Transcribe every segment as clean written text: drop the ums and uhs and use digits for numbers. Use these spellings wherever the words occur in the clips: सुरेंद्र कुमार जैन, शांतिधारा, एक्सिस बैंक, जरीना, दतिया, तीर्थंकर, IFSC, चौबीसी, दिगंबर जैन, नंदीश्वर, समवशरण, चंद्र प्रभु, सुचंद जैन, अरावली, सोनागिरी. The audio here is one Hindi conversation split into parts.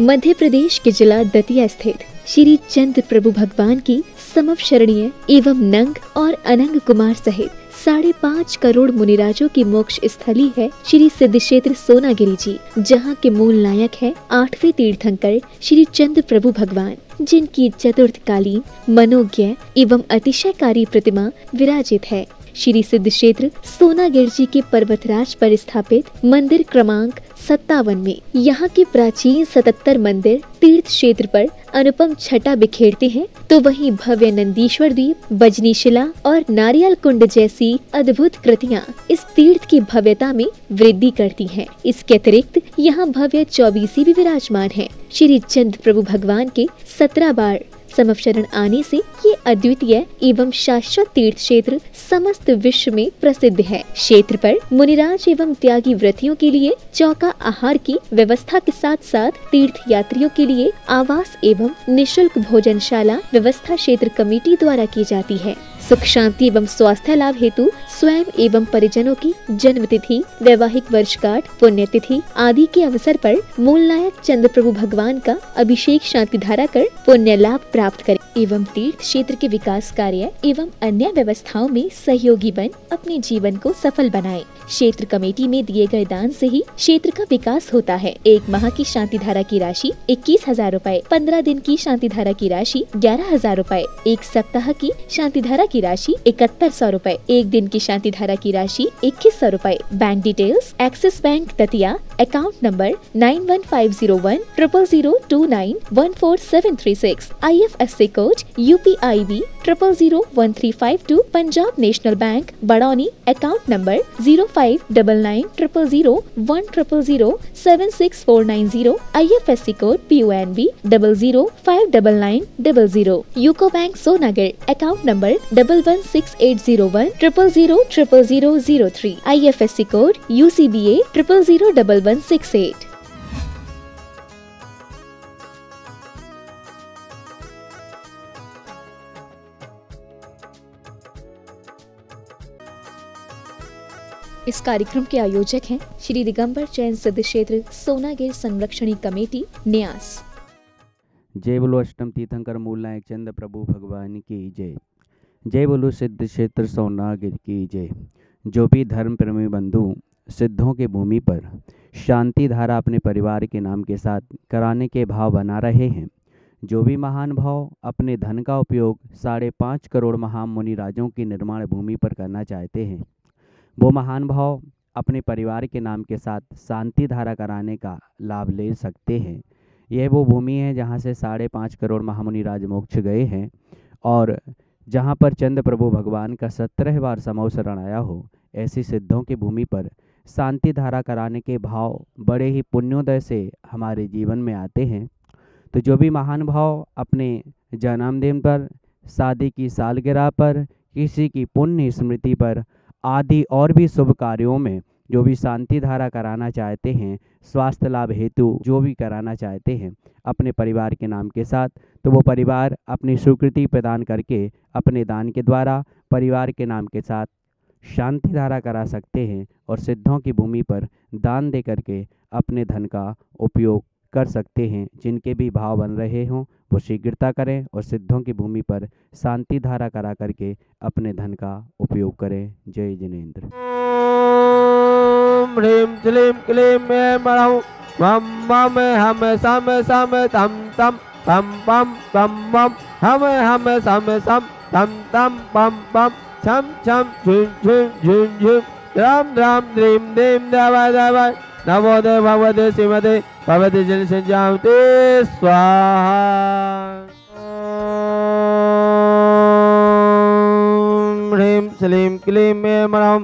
मध्य प्रदेश के जिला दतिया स्थित श्री चंद्र प्रभु भगवान की समवशरणीय एवं नंग और अनंग कुमार सहित 5.5 करोड़ मुनिराजों की मोक्ष स्थली है श्री सिद्ध क्षेत्र सोनागिरी जी, जहाँ के मूल नायक है 8वें तीर्थंकर श्री चंद्र प्रभु भगवान, जिनकी चतुर्थकालीन मनोज्ञ एवं अतिशयकारी प्रतिमा विराजित है। श्री सिद्ध क्षेत्र सोनागिरी जी के पर्वतराज पर स्थापित मंदिर क्रमांक 57 में यहाँ के प्राचीन 77 मंदिर तीर्थ क्षेत्र पर अनुपम छटा बिखेरते हैं, तो वहीं भव्य नंदीश्वर द्वीप, बजनी शिला और नारियल कुंड जैसी अद्भुत कृतियां इस तीर्थ की भव्यता में वृद्धि करती हैं। इसके अतिरिक्त यहाँ भव्य चौबीसी भी विराजमान है। श्री चंद्र प्रभु भगवान के 17 बार समवशरण आने से ये अद्वितीय एवं शाश्वत तीर्थ क्षेत्र समस्त विश्व में प्रसिद्ध है। क्षेत्र पर मुनिराज एवं त्यागी व्रतियों के लिए चौका आहार की व्यवस्था के साथ साथ तीर्थ यात्रियों के लिए आवास एवं निशुल्क भोजनशाला व्यवस्था क्षेत्र कमेटी द्वारा की जाती है। सुख शांति एवं स्वास्थ्य लाभ हेतु स्वयं एवं परिजनों की जन्मतिथि, वैवाहिक वर्षगांठ, पुण्यतिथि आदि के अवसर पर मूल नायक चंद्र प्रभु भगवान का अभिषेक शांतिधारा कर पुण्य लाभ प्राप्त करें एवं तीर्थ क्षेत्र के विकास कार्य एवं अन्य व्यवस्थाओं में सहयोगी बन अपने जीवन को सफल बनाएं। क्षेत्र कमेटी में दिए गए दान से ही क्षेत्र का विकास होता है। 1 माह की शांतिधारा की राशि 21,000 रूपए, 15 दिन की शांतिधारा की राशि 11,000 रूपए, 1 सप्ताह की शांतिधारा की राशि 7100 रूपए, 1 दिन की शांतिधारा की राशि 2100 रूपए। Bank details एक्सिस बैंक दतिया, account number 91501000291473 6, IFSC code UPIB 000135 2, Punjab National Bank Badauni, account number 0599000100076490, IFSC code PUNB 00059900, UCO bank Sonagir, account number 116801000003, IFSC code UCBA 000168। इस कार्यक्रम के आयोजक हैं श्री दिगंबर जैन सिद्ध क्षेत्र सोनागिर संरक्षणी कमेटी न्यास। जय बोलो अष्टम तीर्थंकर मूल नायक चंद्र प्रभु भगवान की जय। जय बोलो सिद्ध क्षेत्र सोनागिर की जय। जो भी धर्म प्रेमी बंधु सिद्धों के भूमि पर शांति धारा अपने परिवार के नाम के साथ कराने के भाव बना रहे हैं, जो भी महान भाव अपने धन का उपयोग 5.5 करोड़ महान मुनिराजों की निर्माण भूमि पर करना चाहते हैं, वो महान भाव अपने परिवार के नाम के साथ शांति धारा कराने का लाभ ले सकते हैं। यह वो भूमि है जहाँ से 5.5 करोड़ महामुनिराज मोक्ष गए हैं और जहाँ पर चंद्र प्रभु भगवान का 17 बार समवशरण आया हो। ऐसी सिद्धों की भूमि पर शांति धारा कराने के भाव बड़े ही पुण्योदय से हमारे जीवन में आते हैं। तो जो भी महान भाव अपने जन्मदिन पर, शादी की सालगिरह पर, किसी की पुण्य स्मृति पर आदि और भी शुभ कार्यों में जो भी शांति धारा कराना चाहते हैं, स्वास्थ्य लाभ हेतु जो भी कराना चाहते हैं अपने परिवार के नाम के साथ, तो वो परिवार अपनी स्वीकृति प्रदान करके अपने दान के द्वारा परिवार के नाम के साथ शांति धारा करा सकते हैं और सिद्धों की भूमि पर दान दे करके अपने धन का उपयोग कर सकते हैं। जिनके भी भाव बन रहे हों वो शीघ्रता करें और सिद्धों की भूमि पर शांति धारा करा करके अपने धन का उपयोग करें। जय जिनेंद्र। ओम ह्रीम श्लीम क्लीम में नवोदय भगवते श्रीमते भगवते जन संजाते स्वाहा। ओम ह्रीम श्लीम क्लीम में मम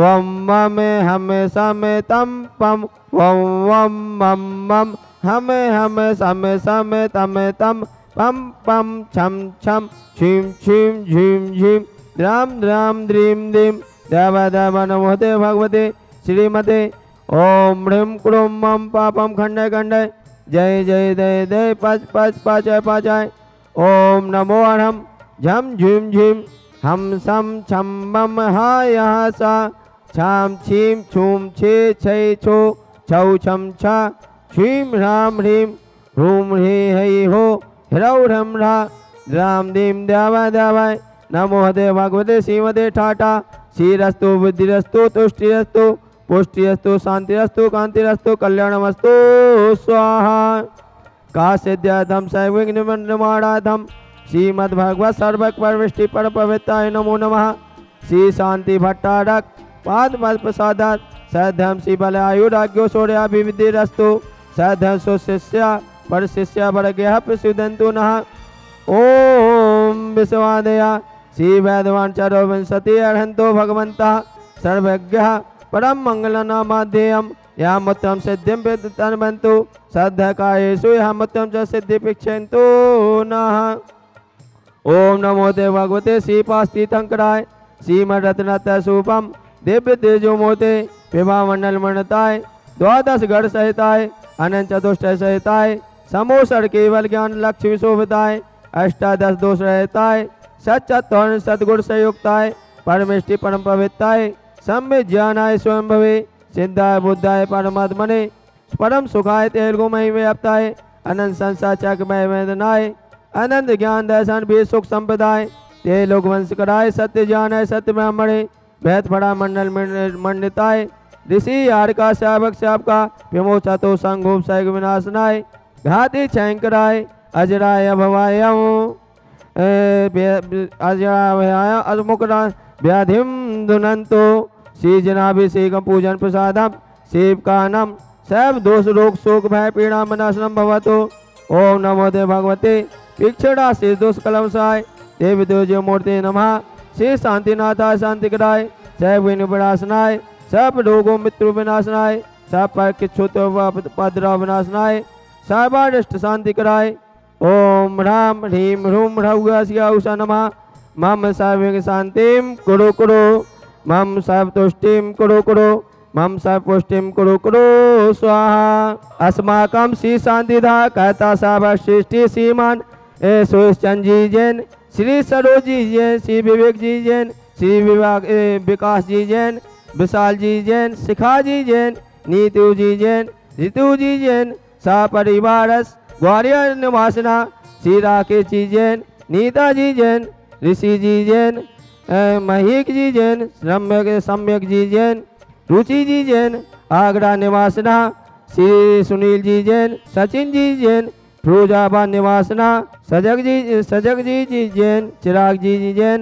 वम मम हमें समय तम पम वम वम मम मम हमें समय समय तमें तम पम पम छम छम छिम छिम झिम झिम द्राम द्राम द्रीम दीम देव देव नमोदय भगवते श्रीमते। ओम ह्रीम क्रूम मम पापम खंडय खंडय जय जय दय दय पच पच पाचय पाचय। ओम नमो अरहम झम झिम झिम हम सम छम मम हा यहा सा छाम छीम छूम छे छो छौ छम छा छीम राम ह्रीम ह्रूम हे हई हो ह्रौ ह्रम ह्रा राम दीम द्यावाय द्यावाय नमो हदे भगवते श्रीमदे ठाठा श्रीरस्तु बुद्धिस्तु तुष्टिस्तु पुष्टिस्तु शांतिरस्तु कांतिरस्तु कल्याणमस्तु स्वाहा। काश्यध्याधम सैविघ्नमाणाधम श्रीमद्भगवत् सर्वकवृष्टि परम पवित्राय नमो नमः। श्री शांति भट्टारक पाद प्रसादात सद्धम श्री बल आयुराग्यो शौर्याभिवृद्धिरस्तु सद्धम सुशिष्या परशिष्या वर्गेह प्रसिदंतु नः। ओम विश्वादया श्री वेदवान चरोविंशति अर्हंतो भगवन्तः सर्वज्ञः परम मंगलनामाध्येयम् यामुत्तम सिद्धिं प्रदानन्तु सद्धकायेषु यामुत्तम च सिद्धिपिक्षन्तु नः। ओम नमो देव भगवते श्रीपाद तीर्थंकराय श्रीमद रत्नतः सूपम दिव्य तेजोमोते विभा मंडल मणताय द्वादश गढ़ सहिताय अनंत चतुष्ट सहिताय समोसर केवल ज्ञान लक्ष्य विशोभिताय अष्टादश दोष रहताय सच्चत्वन सद्गुण संयुक्ताय परमेष्टि परम पविताय सम्य ज्ञानाय स्वयं भवे सिद्धाय बुद्धाय परमात्मने परम सुखाय तेलगुमय व्याप्ताय अनंत संसार चकमय वेदनाय अनंत ज्ञान दर्शन भी सुख संपदाय ते लोक वंश कराय सत्य ज्ञानाय सत्य ब्राह्मणे वैत बड़ा मंडल मंडिताय ऋषि यार का श्यावक श्याप का विमोचतो संगोप सैग विनाशनाय घाति छयंकराय अजराय अभवाय अजराय अजमुखरा व्याधिम दुनंतो श्री जनाभिषेक पूजन प्रसादम सेवकानम सब दोष रोग शोक भय पीड़ा मनाशनम भवतो। ओम नमो देव भगवते भिक्षुणा श्री दोष कलमसाय देवी देवजय मूर्ति नमः। श्री शांतिनाथाय शांतिकराय सैव विनाशनाय सब रोगों मित्रु विनाशनाय सब पद्रा विनाशनाय सर्वाष्ट शांतिकराय। ओम राम ह्रीम ह्रूम ह्रौसा नमः। मम सर्व शांतिम कुरु कुरु मम सर्व तुष्टिम कुरु कुरु मम सर्व पुष्टिम कुरु कुरु स्वाहा। अस्माकं श्री शांतिधारा कहता साहब श्रेष्ठी श्रीमान सुचंद जी जैन श्री सरोज जी जैन श्री विवेक जी जैन श्री विकास जी जैन विशाल जी जैन शिखा जी जैन नीतू जी जैन ऋतु जी जैन सपरिवारस ग्वालियर निवासना श्री राकेश जी जैन नीता जी जैन ऋषि जी जैन महिक जी जैन सम्यक जी जैन रुचि जी जैन आगरा निवासना श्री सुनील जी जैन सचिन जी जैन फिरोजाबाद निवासना सजग जी जैन चिराग जी जैन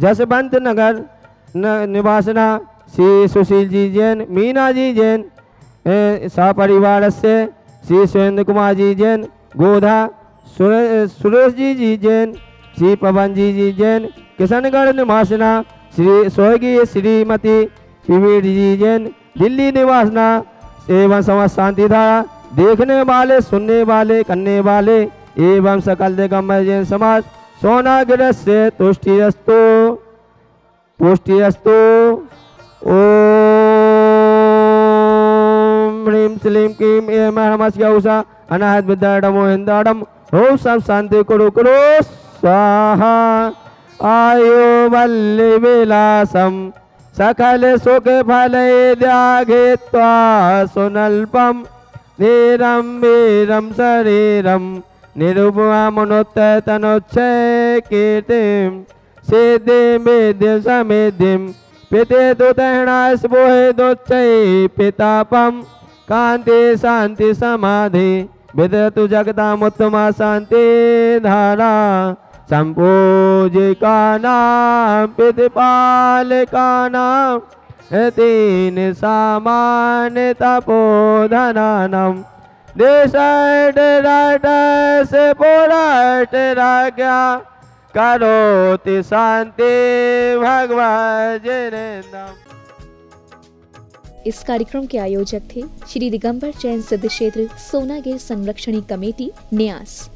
जसवंत नगर निवासना श्री सुशील जी जैन मीना जी जैन सपरिवार से श्री सुरेंद्र कुमार जी जैन गोधा सुरेश जी जैन श्री पवन जी जैन किशनगढ़ निवासना श्री स्वर्गीय श्रीमती पीवीर जी जैन दिल्ली निवासना एवं समस्त शांतिधारा देखने वाले सुनने वाले करने वाले एवं सकल दिगंबर जैन समाज सोनागिरी से तुष्टिस्तु पुष्टिस्तु। ओम ह्रीम श्लीम क्लीम एम हमस्याउषा अनाहत विद्याडम हिंदाडम ओम सब शांति कुरु कुरु स्वाहा। आयो वल्ली विलासम सकल सुख फले त्यागित्वा सुनल्पम धीरम वीरम शरीरम निरुपमामुत्तरं तनोच्छेय कीर्तिं सिद्धिं विद्धिं समिद्धिं पितृदुतैर्णा स्पृहदुच्चैः पितापं कान्ति शान्ति समाधि विदतु जगतामुत्तमा शान्तिधारा संपूजिकानां प्रतिपालकानां तीन सामान्य तपोधनानां से पुराट राजा करोति शांति भगवान जिनेन्द्रम। इस कार्यक्रम के आयोजक थे श्री दिगंबर जैन सिद्ध क्षेत्र सोनागिरी संरक्षणी कमेटी न्यास।